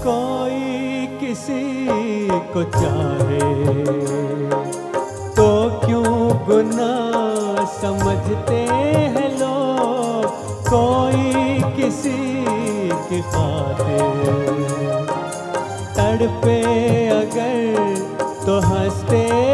कोई किसी को चाहे तो क्यों गुनाह समझते हैं लोग। कोई किसी की खातिर तड़पे अगर तो हंसते